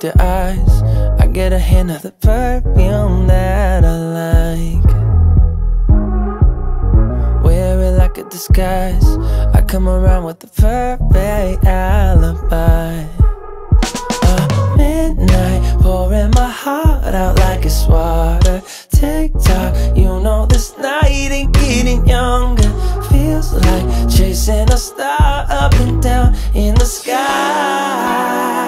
with your eyes, I get a hint of the perfume that I like. Wear it like a disguise, I come around with the perfect alibi. Midnight, pouring my heart out like it's water. TikTok, you know this night ain't getting younger. Feels like chasing a star up and down in the sky.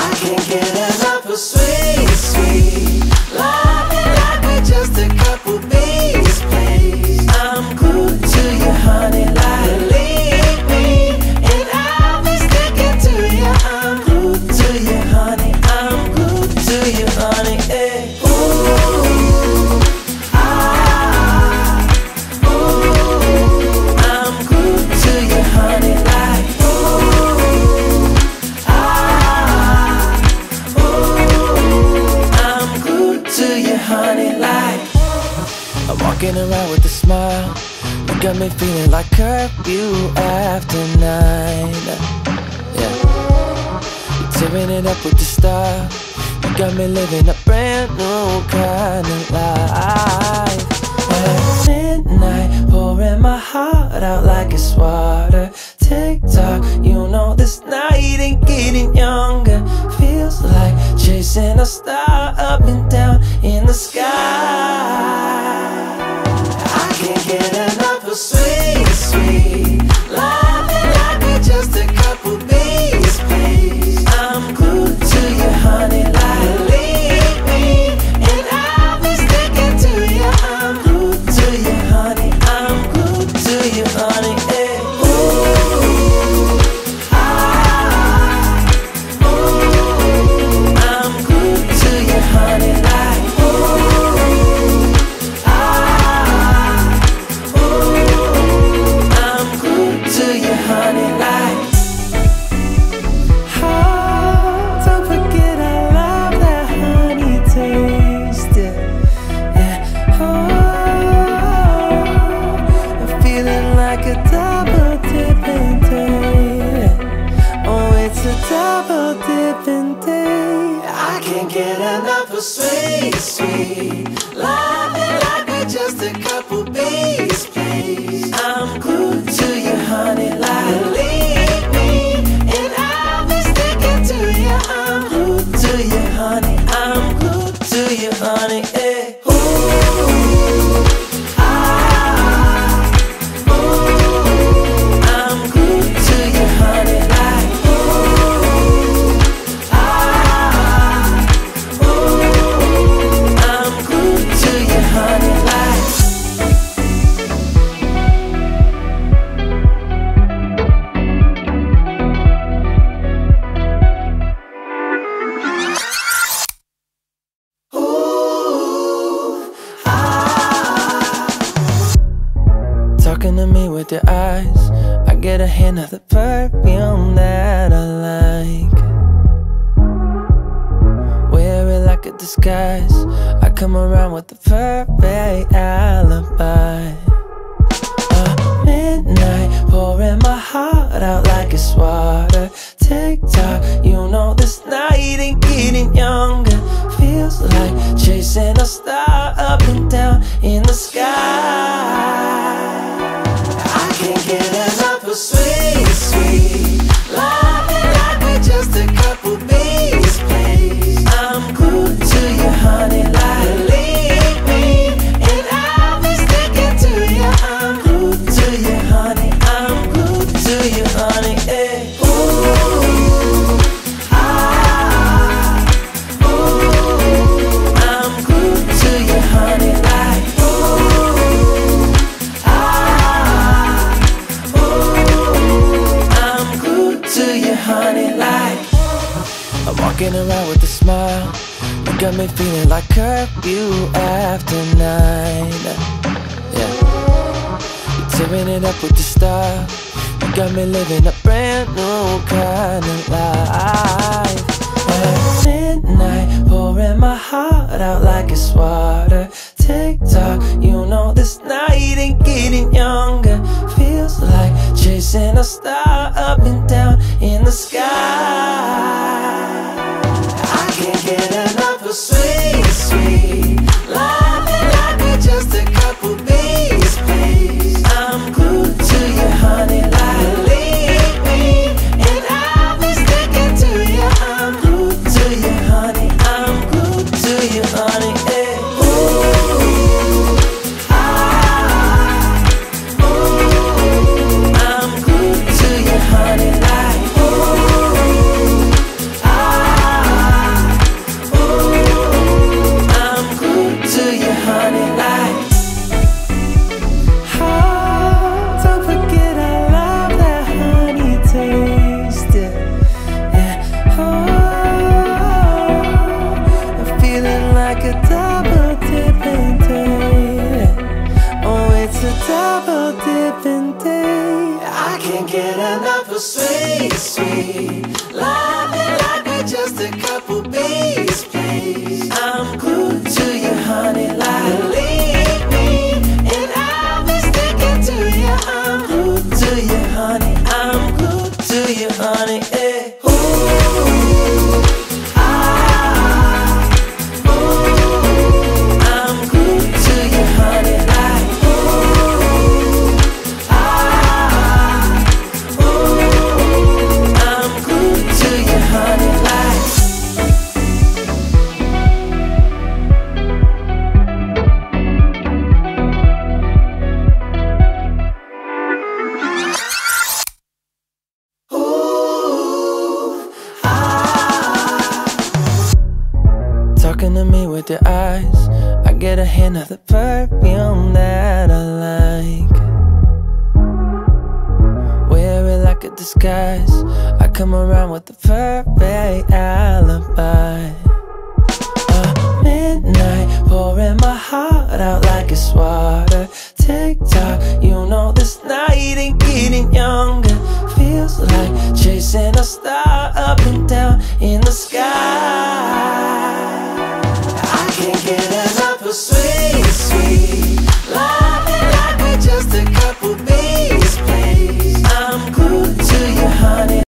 I can't get enough of sweet, sweet love, like we're just a couple bees, please. I'm glued to you, honey, like believe me. And I'll be sticking to you. I'm glued to you, honey. I'm glued to you, honey. Hey. Walking around with a smile, you got me feeling like curfew after 9. Yeah, you're tearing it up with the style. You got me living a brand new kind of life. At midnight, pouring my heart out like it's water. TikTok, you know this night ain't getting younger. Feels like chasing a star up and down in the sky. Can't get enough of sweet, sweet love, like we're just a couple bees, please. I'm glued to you, honey, like believe me. And I'll be sticking to you. I'm glued to you, honey. I'm glued to you, honey. Hey. Ooh, ah, ooh, I'm glued to you, honey, like ooh. Sweet, sweet love, like we're just a couple bees, please. I'm glued to you, honey, like believe me. And I'll be sticking to you. I'm glued to you, honey. I'm glued to you, honey. Hey. Ooh, ah, ooh, I'm glued to you, honey, like ooh. Talking to me with your eyes, I get a hint of the perfume that I like. Wear it like a disguise, I come around with the perfect alibi. Midnight, pouring my heart out like it's water. TikTok, you know this night ain't getting younger. Feels like chasing a star up and down in the sky. Can't get enough of sweet, sweet love, like we're just a couple bees, please. I'm glued to you, honey, like believe me. And I'll be sticking to you. I'm glued to you, honey. I'm glued to you, honey. Hey. Ooh, ah, ooh, I'm glued to you, honey, like honey, like I'm walking around with a smile. You got me feeling like curfew after 9. Yeah, you're tearing it up with your style. You got me living a brand new kind of life. At midnight, pouring my heart out like it's water. TikTok, you know this night ain't getting younger. Feels like chasing a star up and down in the sky. can't get enough of sweet, sweet love. It might be just a couple beats, please. I'm glued to you, honey, like leave me, and I'll be sticking to you. I'm glued to you, honey. I'm glued to you, honey. Eh. Talking to me with your eyes, I get a hint of the perfume that I like. Wear it like a disguise, I come around with the perfect alibi. Midnight, pouring my heart out like it's water. TikTok, you know this night ain't getting younger. Feels like chasing a star up and down in the sky.